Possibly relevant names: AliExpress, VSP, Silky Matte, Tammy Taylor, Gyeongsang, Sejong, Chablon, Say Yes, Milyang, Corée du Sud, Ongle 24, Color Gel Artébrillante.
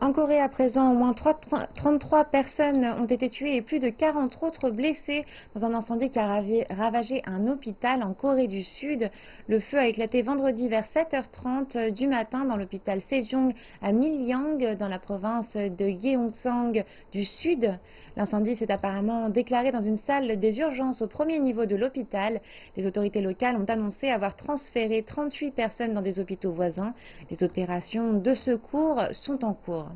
En Corée à présent, au moins 33 personnes ont été tuées et plus de 40 autres blessées dans un incendie qui a ravagé un hôpital en Corée du Sud. Le feu a éclaté vendredi vers 7h30 du matin dans l'hôpital Sejong à Milyang dans la province de Gyeongsang du Sud. L'incendie s'est apparemment déclaré dans une salle des urgences au premier niveau de l'hôpital. Les autorités locales ont annoncé avoir transféré 38 personnes dans des hôpitaux voisins. Les opérations de secours sont en cours.